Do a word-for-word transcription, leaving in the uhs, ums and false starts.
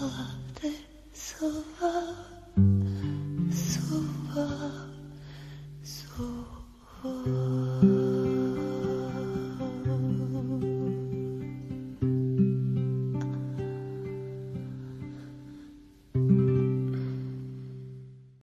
Love that so hard.